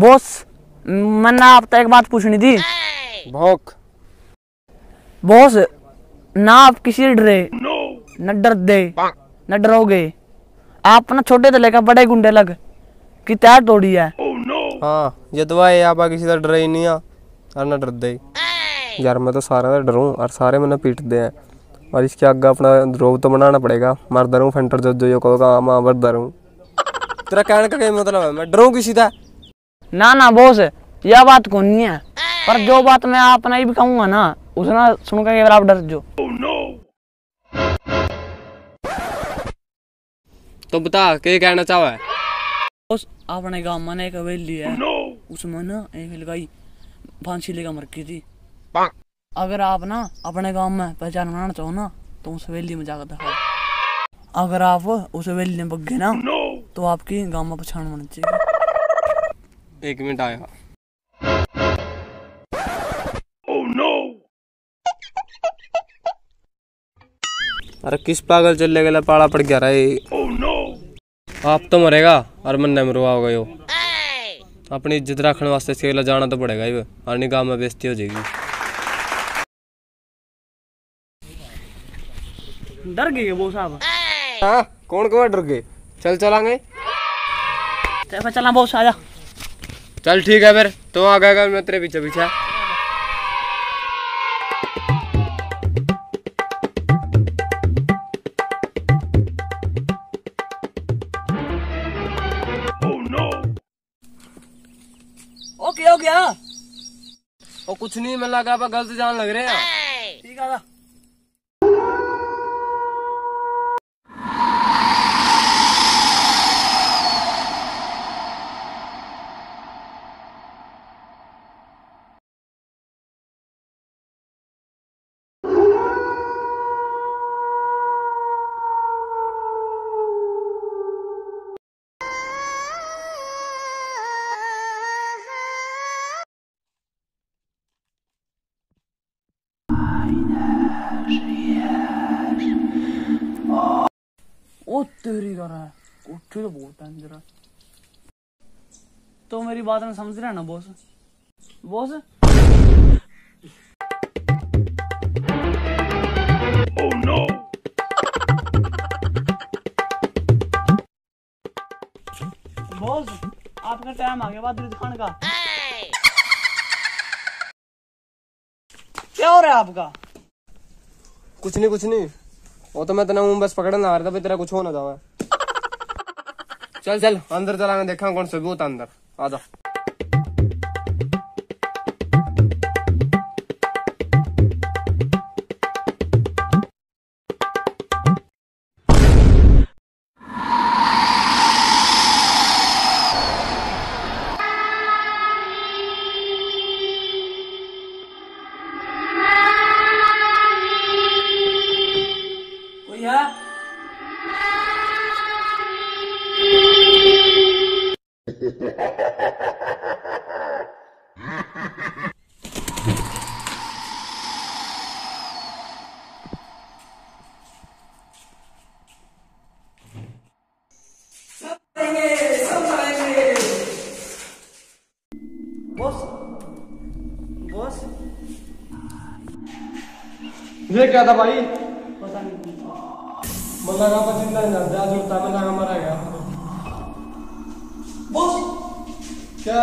Boss मैंने आपसे एक बात पूछनी थी। बॉस ना आप किसी से डरे न डरते न डरोगे। आप ना छोटे से लेकर बड़े गुंडे लग की तैर तोड़ी है। हाँ ये तो है, आप किसी से डरे ही नहीं और ना डरते। यार मैं तो सारे से डरूँ और सारे मैंने पीटते हैं और इसके आगे अपना ध्रोव तो बनाना पड़ेगा। मैं डरूँ फेंटर जो जो कहोगा मैं वर डरूँ। तेरा कहने का क्या मतलब है? मैं डरूँ किसी से? ना ना बॉस यह बात को नहीं है, पर जो बात मैं आप नहीं भी कहूँगा ना उसने सुन के आप डर जो। तो बता क्या कहना चाहो है? बॉस अपने गाँव मैंने एक हवेली है, उसमें ना एक लगाई फांसी लेकर मर गई थी। अगर आप ना अपने गाँव में पहचान बनाना चाहो ना तो उस हवेली में जाकर दिखाओ। अगर आप उस हवेली में बग गए ना तो आपकी गाँव में पहचान होनी चाहिए। एक मिनट आया। Oh no! अरे किस पागल चले गए पाला पड़ गया रे। Oh no! आप तो मरेगा और मन न मरवा हो गयो। अपनी इज्जत रखने वास्ते सेला जाना तो पड़ेगा ही और निगाह में बेइज्जती हो जाएगी। डर गए वो साहब? हाँ कौन को डर गए? चल चलांगे चला बहुत सारा। चल ठीक है फिर तो आ गया, मैं तेरे पीछे पीछे। ओके हो गया और कुछ नहीं, मैं लगा पर गलत जान लग रहे हैं। ठीक है ओ तेरी कर रहा है तो बहुत डेंजर है। तो मेरी बात ना समझ रहे हैं ना boss? Boss oh no! Boss आपका टाइम आ गया बहादुर खान का। क्या हो रहा है आपका? कुछ नहीं कुछ नहीं, वो तो मैं तेना बस पकड़ना आ रहा था भाई, तेरा कुछ हो ना जावे। चल चल अंदर चला देखा कौन सबूत अंदर आ जा। ये क्या था भाई? पता नहीं, मजा का पसंद नहीं आता जो तब मजा मरा गया। बॉस क्या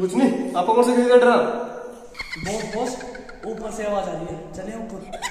कुछ नहीं आपको कौन से किसी का डरा? बॉस बॉस ऊपर से आवाज आ रही है, चले ऊपर।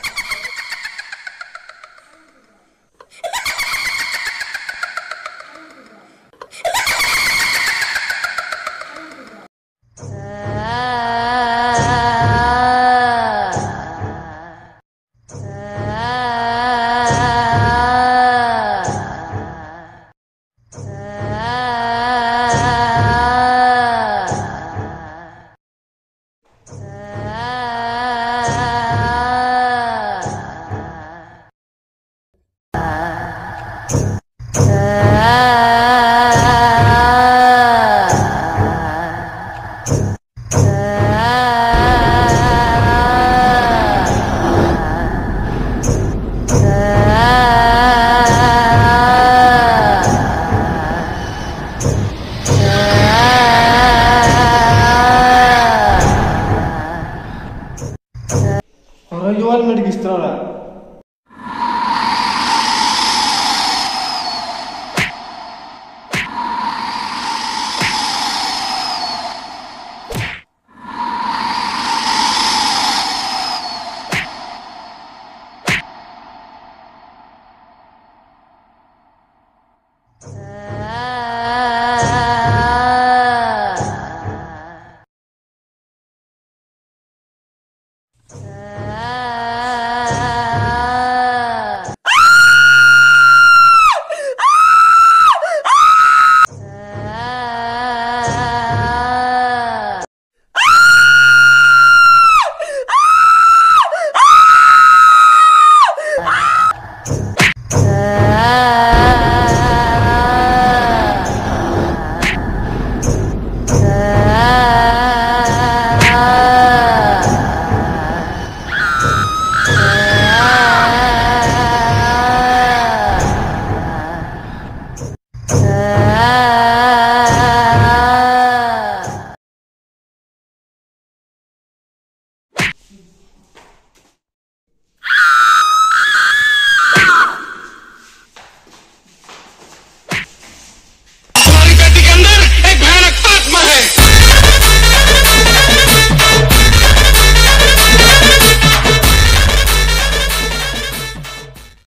You all made